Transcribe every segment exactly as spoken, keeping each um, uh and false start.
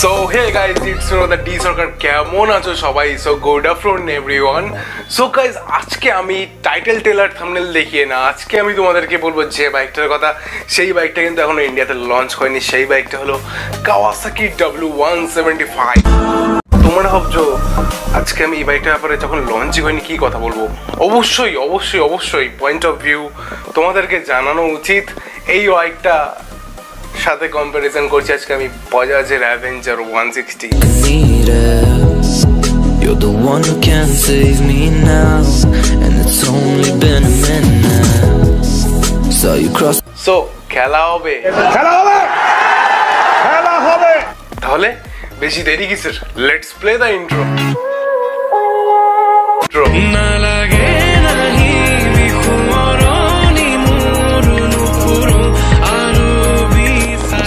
So hey guys, it's another D Sarkar. Kemon acho shobai? So good afternoon everyone. So guys, আজকে আমি title trailer thumbnail দেখিয়ে না আজকে আমি তোমাদেরকে বলবো যে বাইকটার কথা, সেই বাইকটা কিন্তু এখনো ইন্ডিয়াতে লঞ্চ হয়নি। সেই বাইকটা হলো Kawasaki W one seventy-five। তোমরা ভাবছো আজকে আমি এই বাইকটার ব্যাপারে যখন লঞ্চই হয়নি কি কথা বলবো? অবশ্যই অবশ্যই অবশ্যই পয়েন্ট অফ ভিউ তোমাদেরকে জানানো উচিত। এই বাইকটা সাথে কম্পারিজন করছি আজকে আমি বাজাজের অ্যাভেঞ্জার one sixty। সো খেলা হবে খেলা হবে খেলা হবে তাহলে বেশি দেরি কিসের, let's play the intro.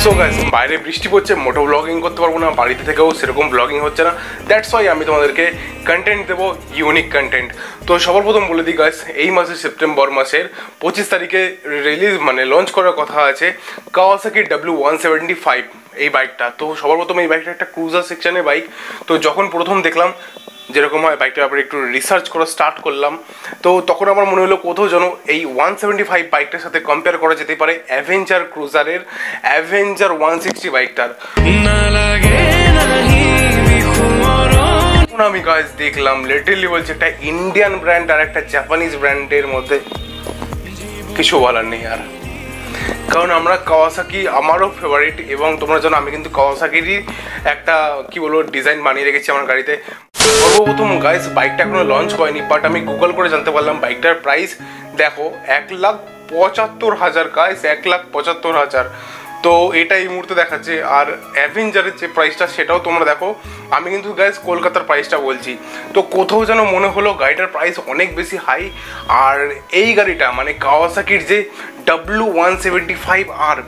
So guys, বাইরে বৃষ্টি পড়ছে, মোটো ব্লগিং করতে পারবো না, বাড়িতে থেকেও সেরকম ব্লগিং হচ্ছে না। দ্যাটস ওয়াই আমি তোমাদেরকে কন্টেন্ট দেবো, ইউনিক কন্টেন্ট। তো সবার প্রথম বলে দিই গাইস, এই মাসে সেপ্টেম্বর মাসের পঁচিশ তারিখে রিলিজ মানে লঞ্চ করার কথা আছে Kawasaki W one seventy-five এই বাইকটা। তো সবার প্রথম এই বাইকটা একটা ক্রুজার সেকশনের বাইক। তো যখন প্রথম দেখলাম, যেরকম হয় বাইকটার ব্যাপারে একটু রিসার্চ করা স্টার্ট করলাম, তো তখন আমার মনে হলো কোথাও যেন এই ওয়ান সেভেন্টি ফাইভ বাইকটার সাথে কম্পেয়ার করা যেতে পারে অ্যাভেঞ্জার ক্রুজারের অ্যাভেঞ্জার ওয়ান সিক্সটি বাইকটার। আমি গাইজ দেখলাম লিটারেলি বলছে একটা ইন্ডিয়ান ব্র্যান্ড আর একটা জাপানিজ ব্র্যান্ডের মধ্যে কিছু বলার নেই আর, কারণ আমরা Kawasaki আমারও ফেভারিট। এবং তোমরা জানো আমি কিন্তু Kawasakiরই একটা কি বলবো ডিজাইন বানিয়ে রেখেছি আমার গাড়িতে। সর্বপ্রথম গাইস, বাইকটা এখনো লঞ্চ হয়নি, বাট আমি গুগল করে জানতে পারলাম বাইকটার প্রাইস দেখো এক লাখ পঁচাত্তর হাজার। গাইস এক লাখ পঁচাত্তর হাজার, তো এটা এই মুহূর্তে দেখাচ্ছে। আর অ্যাভেঞ্জারের যে প্রাইসটা সেটাও তোমরা দেখো, আমি কিন্তু গাইস কলকাতার প্রাইসটা বলছি। তো কোথাও যেন মনে হলো গাড়িটার প্রাইস অনেক বেশি হাই। আর এই গাড়িটা মানে Kawasakiর যে W one seventy-five R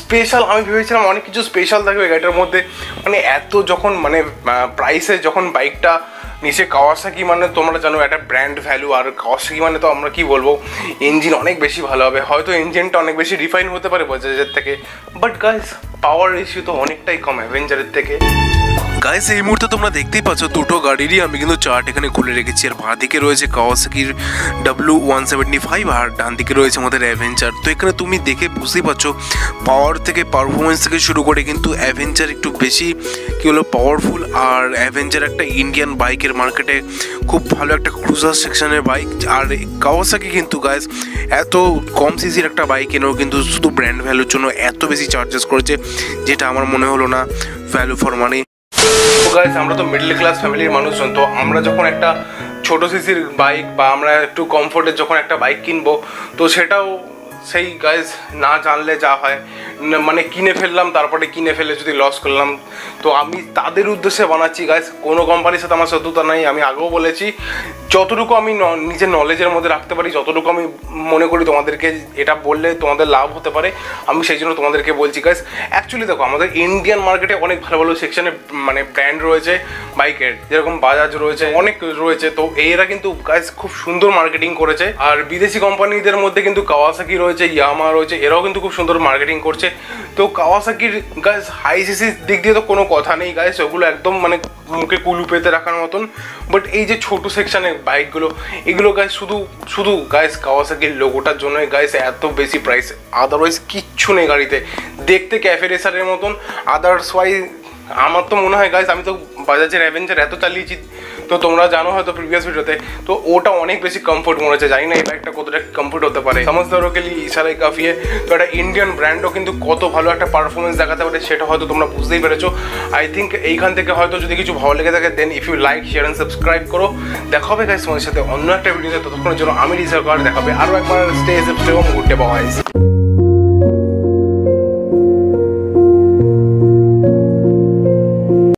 special, আমি ভেবেছিলাম অনেক কিছু স্পেশাল থাকবে গাড়িটার মধ্যে। মানে এত যখন মানে প্রাইসে যখন বাইকটা নিচে Kawasaki মানে তোমরা জানো একটা ব্র্যান্ড ভ্যালু, আর Kawasaki মানে তো আমরা কি বলবো ইঞ্জিন অনেক বেশি ভালো হবে, হয়তো ইঞ্জিনটা অনেক বেশি রিফাইন হতে পারে বাজাজের থেকে, বাট গাইস পাওয়ার রেশিও তো অনেকটাই কম অ্যাভেঞ্জারের থেকে। গাইস এই মুহূর্তে তোমরা দেখতেই পাচ্ছ দুটো গাড়িরই আমি কিন্তু চার্ট এখানে খুলে রেখেছি। আর বাঁ দিকে রয়েছে Kawasakiর W one seventy-five আর ডান দিকে রয়েছে আমাদের অ্যাভেঞ্জার। তো এখানে তুমি দেখে বুঝতেই পারছো পাওয়ার থেকে পারফরমেন্স থেকে শুরু করে কিন্তু অ্যাভেঞ্জার একটু বেশি কী হলো পাওয়ারফুল। আর অ্যাভেঞ্জার একটা ইন্ডিয়ান বাইকের মার্কেটে খুব ভালো একটা ক্রুজার সেকশনের বাইক। আর Kawasaki কিন্তু গাইস এত কম সিসির একটা বাইক এনেও কিন্তু শুধু ব্র্যান্ড ভ্যালুর জন্য এত বেশি চার্জেস করেছে, যেটা আমার মনে হলো না ভ্যালু ফর মানি। গাইস আমরা তো মিডল ক্লাস ফ্যামিলির মানুষজন, তো আমরা যখন একটা ছোট সিসির বাইক বা আমরা একটু কমফোর্টের যখন একটা বাইক কিনবো, তো সেটাও সেই গাইস না জানলে যা হয় মানে কিনে ফেললাম, তারপরে কিনে ফেলে যদি লস করলাম। তো আমি তাদের উদ্দেশ্যে বানাচ্ছি গাইস, কোনো কোম্পানির সাথে আমার শত্রুতা নাই, আমি আগেও বলেছি। যতটুকু আমি নিজের নলেজের মধ্যে রাখতে পারি, যতটুকু আমি মনে করি তোমাদেরকে এটা বললে তোমাদের লাভ হতে পারে, আমি সেই জন্য তোমাদেরকে বলছি গাইস। অ্যাকচুয়ালি দেখো আমাদের ইন্ডিয়ান মার্কেটে অনেক ভালো ভালো সেকশনে মানে ব্র্যান্ড রয়েছে বাইকের, যেরকম বাজাজ রয়েছে, অনেক রয়েছে। তো এরা কিন্তু গাইস খুব সুন্দর মার্কেটিং করেছে। আর বিদেশি কোম্পানিদের মধ্যে কিন্তু Kawasaki রয়েছে, ইয়ামা রয়েছে, এরাও কিন্তু খুব সুন্দর মার্কেটিং করছে। তো Kawasakiর গাইস হাই সিসির দিক দিয়ে তো কোনো কথা নেই গাইস, ওগুলো একদম মানে মুখে কুলু পেতে রাখার মতন। বাট এই যে ছোটো সেকশানে বাইকগুলো, এগুলো গাইস শুধু শুধু গাইস Kawasakiর লোগোটার জন্যই গাইস এত বেশি প্রাইস, আদারওয়াইজ কিচ্ছু নেই গাড়িতে। দেখতে ক্যাফে রেসারের মতন, আদার্স ওয়াইজ আমার তো মনে হয় গাইস, আমি তো বাজাজের অ্যাভেঞ্জার এত চালিয়েছি, তো তোমরা জানো হয়তো প্রিভিয়াস ভিডিওতে, তো ওটা অনেক বেশি কমফোর্ট মনে হচ্ছে। জানি না এই বাইকটা কতটা কমফোর্ট হতে পারে, সমস্ত ইশারায় কাফিয়ে। তো একটা ইন্ডিয়ান ব্র্যান্ডও কিন্তু কত ভালো একটা পারফরমেন্স দেখাতে পারে, সেটা হয়তো তোমরা বুঝতেই পেরেছো। আই থিঙ্ক এইখান থেকে হয়তো যদি কিছু ভালো লেগে থাকে then if you like share and subscribe করো। দেখা হবে গাইস তোমাদের সাথে অন্য একটা ভিডিওতে, ততক্ষণের জন্য আমি রিজার্ভ আর দেখা হবে আরও একবার। Stay safe, stay home, good day boys.